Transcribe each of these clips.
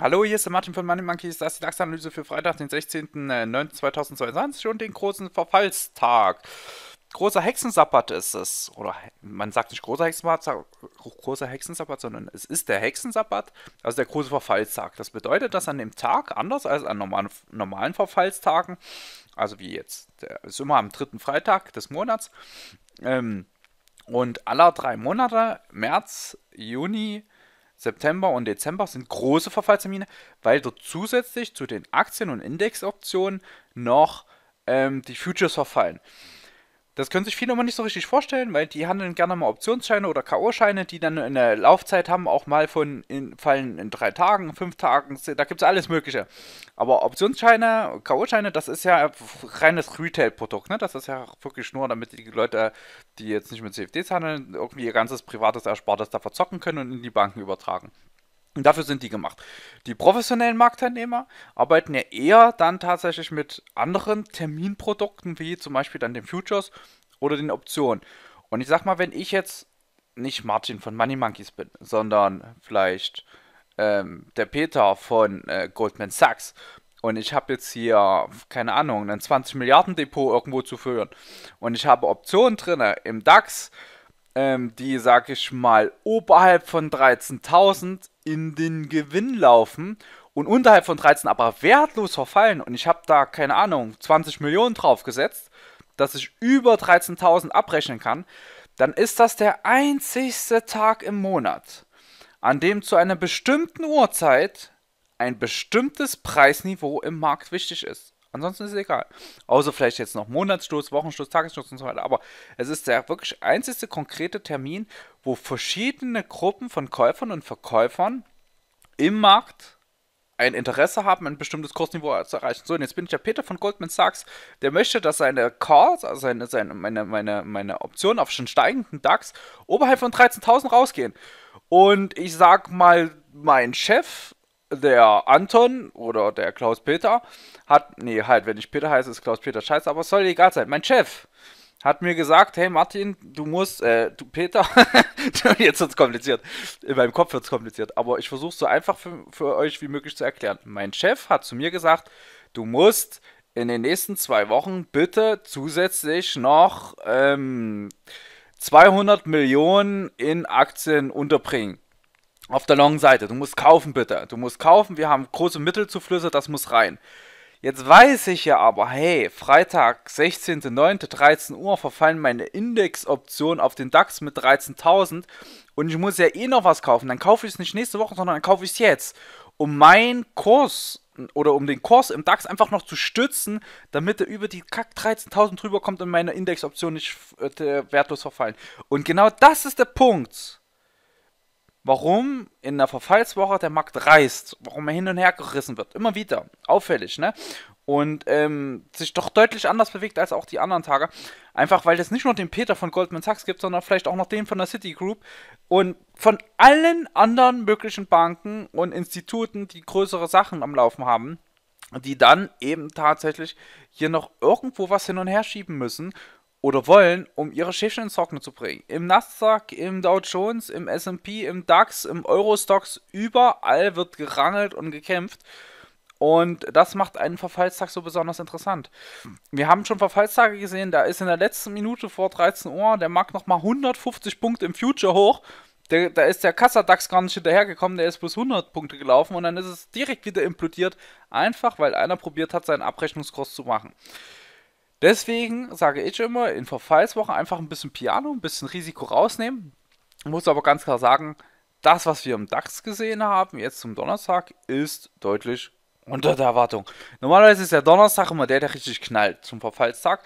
Hallo, hier ist der Martin von MoneyMonkeys, das ist die DAX-Analyse für Freitag, den 16.09.2022 und den großen Verfallstag. Großer Hexensabbat ist es, oder man sagt nicht großer Hexensabbat, sondern es ist der Hexensabbat, also der große Verfallstag. Das bedeutet, dass an dem Tag, anders als an normalen Verfallstagen, also wie jetzt, der ist immer am dritten Freitag des Monats, und aller drei Monate, März, Juni, September und Dezember, sind große Verfallstermine, weil dort zusätzlich zu den Aktien- und Indexoptionen noch die Futures verfallen. Das können sich viele immer nicht so richtig vorstellen, weil die handeln gerne mal Optionsscheine oder K.O.-Scheine, die dann eine Laufzeit haben, auch mal fallen in 3 Tagen, 5 Tagen, da gibt es alles Mögliche. Aber Optionsscheine, K.O.-Scheine, das ist ja reines Retail-Produkt, ne? Das ist ja wirklich nur, damit die Leute, die jetzt nicht mit CFDs handeln, irgendwie ihr ganzes privates Erspartes da verzocken können und in die Banken übertragen. Und dafür sind die gemacht. Die professionellen Marktteilnehmer arbeiten ja eher dann tatsächlich mit anderen Terminprodukten, wie zum Beispiel dann den Futures oder den Optionen. Und ich sag mal, wenn ich jetzt nicht Martin von MoneyMonkeys bin, sondern vielleicht der Peter von Goldman Sachs und ich habe jetzt hier, keine Ahnung, ein 20 Milliarden Depot irgendwo zu führen und ich habe Optionen drin im DAX, die, sag ich mal, oberhalb von 13.000 in den Gewinn laufen und unterhalb von 13 aber wertlos verfallen und ich habe da, keine Ahnung, 20 Millionen drauf gesetzt, dass ich über 13.000 abrechnen kann, dann ist das der einzigste Tag im Monat, an dem zu einer bestimmten Uhrzeit ein bestimmtes Preisniveau im Markt wichtig ist. Ansonsten ist es egal. Außer vielleicht jetzt noch Monatsschluss, Wochenschluss, Tagesschluss und so weiter. Aber es ist der wirklich einzige konkrete Termin, wo verschiedene Gruppen von Käufern und Verkäufern im Markt ein Interesse haben, ein bestimmtes Kursniveau zu erreichen. So, und jetzt bin ich der Peter von Goldman Sachs, der möchte, dass seine Calls, also meine Optionen auf schon steigenden DAX, oberhalb von 13.000 rausgehen. Und ich sag mal, mein Chef, der Anton oder der Klaus-Peter hat, nee, halt, wenn ich Peter heiße, ist Klaus-Peter scheiße, aber es soll egal sein. Mein Chef hat mir gesagt, hey Martin, du musst, du Peter, jetzt wird's kompliziert, in meinem Kopf wird's kompliziert, aber ich versuche es so einfach für euch wie möglich zu erklären. Mein Chef hat zu mir gesagt, du musst in den nächsten 2 Wochen bitte zusätzlich noch 200 Millionen in Aktien unterbringen. Auf der Long-Seite, du musst kaufen bitte, du musst kaufen, wir haben große Mittelzuflüsse, das muss rein. Jetzt weiß ich ja aber, hey, Freitag, 16.09., 13 Uhr verfallen meine Indexoptionen auf den DAX mit 13.000 und ich muss ja eh noch was kaufen, dann kaufe ich es nicht nächste Woche, sondern dann kaufe ich es jetzt, um meinen Kurs oder um den Kurs im DAX einfach noch zu stützen, damit er über die Kack 13.000 drüber kommt und meine Indexoptionen nicht wertlos verfallen. Und genau das ist der Punkt, warum in der Verfallswoche der Markt reißt, warum er hin und her gerissen wird, immer wieder, auffällig, ne? Und sich doch deutlich anders bewegt als auch die anderen Tage, einfach weil es nicht nur den Peter von Goldman Sachs gibt, sondern vielleicht auch noch den von der Citigroup und von allen anderen möglichen Banken und Instituten, die größere Sachen am Laufen haben, die dann eben tatsächlich hier noch irgendwo was hin und her schieben müssen oder wollen, um ihre Schäfchen ins Trockene zu bringen. Im Nasdaq, im Dow Jones, im S&P, im DAX, im Euro-Stocks, überall wird gerangelt und gekämpft. Und das macht einen Verfallstag so besonders interessant. Wir haben schon Verfallstage gesehen, da ist in der letzten Minute vor 13 Uhr der Markt nochmal 150 Punkte im Future hoch. Da ist der Kassa-DAX gar nicht hinterhergekommen, der ist bis 100 Punkte gelaufen und dann ist es direkt wieder implodiert, einfach weil einer probiert hat, seinen Abrechnungskurs zu machen. Deswegen sage ich immer, in Verfallswochen einfach ein bisschen Piano, ein bisschen Risiko rausnehmen. Ich muss aber ganz klar sagen, das, was wir im DAX gesehen haben, jetzt zum Donnerstag, ist deutlich unter der Erwartung. Normalerweise ist der Donnerstag immer der richtig knallt zum Verfallstag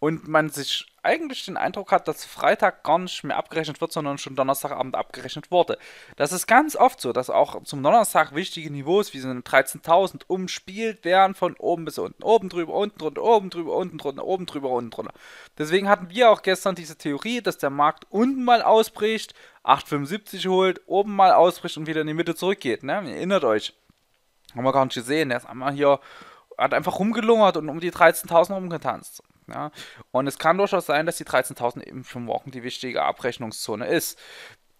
und man sich eigentlich den Eindruck hat, dass Freitag gar nicht mehr abgerechnet wird, sondern schon Donnerstagabend abgerechnet wurde. Das ist ganz oft so, dass auch zum Donnerstag wichtige Niveaus wie so 13.000 umspielt werden von oben bis unten. Oben drüber, unten drunter, oben drüber, unten drunter, oben drüber, unten drunter. Deswegen hatten wir auch gestern diese Theorie, dass der Markt unten mal ausbricht, 8,75 holt, oben mal ausbricht und wieder in die Mitte zurückgeht. Ne? Ihr erinnert euch. Haben wir gar nicht gesehen. Der ist einmal hier, hat einfach rumgelungert und um die 13.000 rumgetanzt. Ja? Und es kann durchaus sein, dass die 13.000 eben für morgen die wichtige Abrechnungszone ist,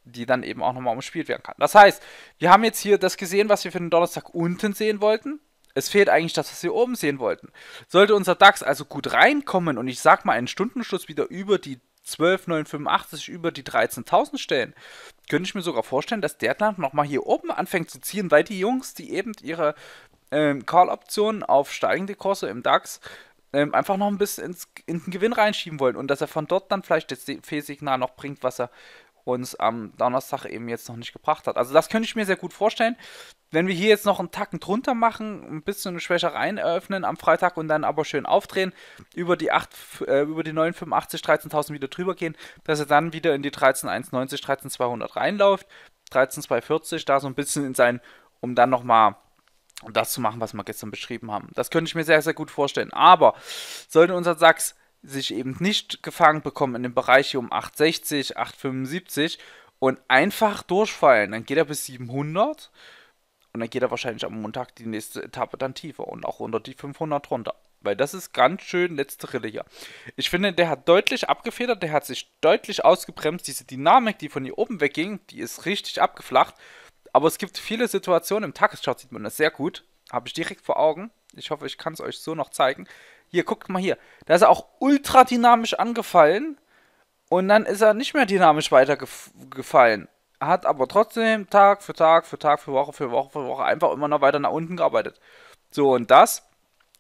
die dann eben auch nochmal umspielt werden kann. Das heißt, wir haben jetzt hier das gesehen, was wir für den Donnerstag unten sehen wollten. Es fehlt eigentlich das, was wir oben sehen wollten. Sollte unser DAX also gut reinkommen und ich sag mal einen Stundenschluss wieder über die 12.985, über die 13.000 stellen, könnte ich mir sogar vorstellen, dass der dann nochmal hier oben anfängt zu ziehen, weil die Jungs, die eben ihre Call-Optionen auf steigende Kurse im DAX einfach noch ein bisschen in den Gewinn reinschieben wollen und dass er von dort dann vielleicht das Fehlsignal noch bringt, was er uns am Donnerstag eben jetzt noch nicht gebracht hat. Also das könnte ich mir sehr gut vorstellen. Wenn wir hier jetzt noch einen Tacken drunter machen, ein bisschen eine Schwächereien eröffnen am Freitag und dann aber schön aufdrehen, über die 9,85, 13.000 wieder drüber gehen, dass er dann wieder in die 13,190, 13,200 reinläuft, 13,240, da so ein bisschen in sein, um dann nochmal das zu machen, was wir gestern beschrieben haben. Das könnte ich mir sehr, sehr gut vorstellen. Aber sollte unser DAX sich eben nicht gefangen bekommen in dem Bereich hier um 860, 875 und einfach durchfallen, dann geht er bis 700 und dann geht er wahrscheinlich am Montag die nächste Etappe dann tiefer und auch unter die 500 runter, weil das ist ganz schön letzte Rille hier. Ich finde, der hat deutlich abgefedert, der hat sich deutlich ausgebremst, diese Dynamik, die von hier oben wegging, die ist richtig abgeflacht, aber es gibt viele Situationen, im Tageschart sieht man das sehr gut, habe ich direkt vor Augen, ich hoffe, ich kann es euch so noch zeigen. Hier, guckt mal hier, da ist er auch ultra dynamisch angefallen und dann ist er nicht mehr dynamisch weitergefallen. Er hat aber trotzdem Tag für Tag, für Tag, für Woche, einfach immer noch weiter nach unten gearbeitet. So, und das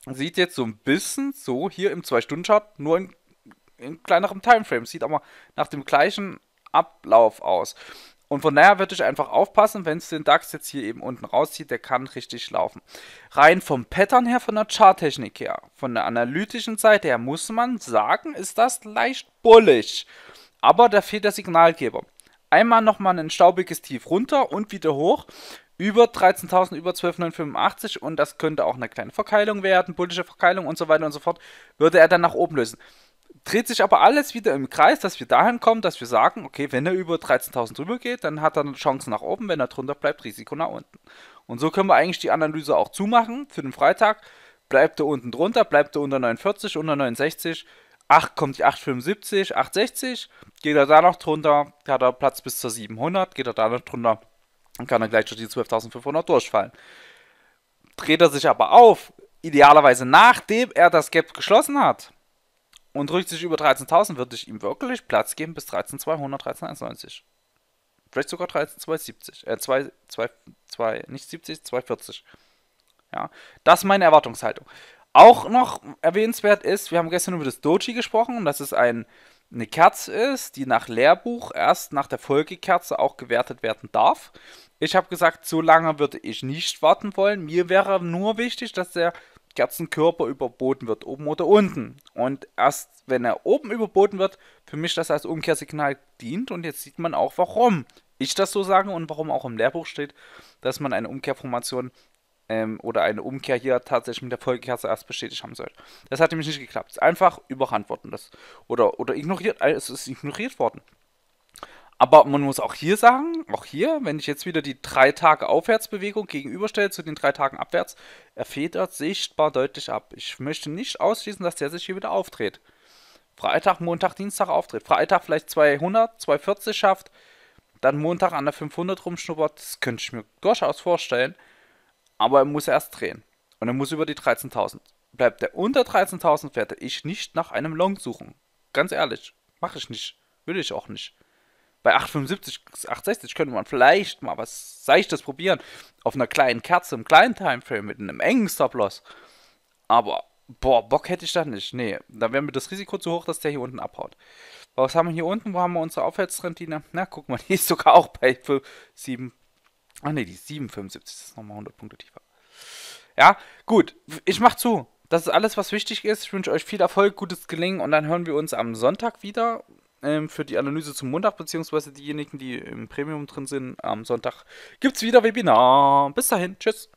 sieht jetzt so ein bisschen so hier im 2-Stunden-Chart, nur in kleinerem Timeframe. Sieht aber nach dem gleichen Ablauf aus. Und von daher würde ich einfach aufpassen, wenn es den DAX jetzt hier eben unten rauszieht, der kann richtig laufen. Rein vom Pattern her, von der Charttechnik her, von der analytischen Seite her, muss man sagen, ist das leicht bullig. Aber da fehlt der Signalgeber. Einmal nochmal ein staubiges Tief runter und wieder hoch. Über 13.000, über 12.985 und das könnte auch eine kleine Verkeilung werden, bullische Verkeilung und so weiter und so fort, würde er dann nach oben lösen. Dreht sich aber alles wieder im Kreis, dass wir dahin kommen, dass wir sagen, okay, wenn er über 13.000 drüber geht, dann hat er eine Chance nach oben, wenn er drunter bleibt, Risiko nach unten. Und so können wir eigentlich die Analyse auch zumachen für den Freitag. Bleibt er unten drunter, bleibt er unter 49, unter 69, 8 kommt die 875, 860, geht er da noch drunter, hat er Platz bis zur 700, geht er da noch drunter, dann kann er gleich durch die 12.500 durchfallen. Dreht er sich aber auf, idealerweise nachdem er das Gap geschlossen hat, und drückt sich über 13.000, würde ich ihm wirklich Platz geben bis 13.200, 13.190. Vielleicht sogar 13.270. 240. Ja, das ist meine Erwartungshaltung. Auch noch erwähnenswert ist, wir haben gestern über das Doji gesprochen, dass es eine Kerze ist, die nach Lehrbuch erst nach der Folgekerze auch gewertet werden darf. Ich habe gesagt, so lange würde ich nicht warten wollen. Mir wäre nur wichtig, dass der Kerzenkörper überboten wird, oben oder unten. Und erst wenn er oben überboten wird, für mich das als Umkehrsignal dient. Und jetzt sieht man auch, warum ich das so sage und warum auch im Lehrbuch steht, dass man eine Umkehrformation oder eine Umkehr hier tatsächlich mit der Folgekerze erst bestätigt haben soll. Das hat nämlich nicht geklappt. Einfach überhand worden. Oder ignoriert. Es ist ignoriert worden. Aber man muss auch hier sagen, auch hier, wenn ich jetzt wieder die 3 Tage Aufwärtsbewegung gegenüberstelle zu den 3 Tagen abwärts, er federt sichtbar deutlich ab. Ich möchte nicht ausschließen, dass der sich hier wieder aufdreht. Freitag, Montag, Dienstag aufdreht. Freitag vielleicht 200, 240 schafft, dann Montag an der 500 rumschnuppert. Das könnte ich mir durchaus vorstellen. Aber er muss erst drehen. Und er muss über die 13.000. Bleibt er unter 13.000, werde ich nicht nach einem Long suchen. Ganz ehrlich, mache ich nicht. Will ich auch nicht. Bei 8,75, 8,60 könnte man vielleicht mal was Seichtes probieren. Auf einer kleinen Kerze, im kleinen Timeframe, mit einem engen Stop-Loss. Aber, boah, Bock hätte ich da nicht. Nee, da wäre mir das Risiko zu hoch, dass der hier unten abhaut. Was haben wir hier unten? Wo haben wir unsere Aufwärtstrendlinie? Na, guck mal, die ist sogar auch bei 7. Ach ne, die 7,75. Das ist nochmal 100 Punkte tiefer. Ja, gut. Ich mach zu. Das ist alles, was wichtig ist. Ich wünsche euch viel Erfolg, gutes Gelingen. Und dann hören wir uns am Sonntag wieder für die Analyse zum Montag, beziehungsweise diejenigen, die im Premium drin sind, am Sonntag gibt es wieder Webinar. Bis dahin, tschüss.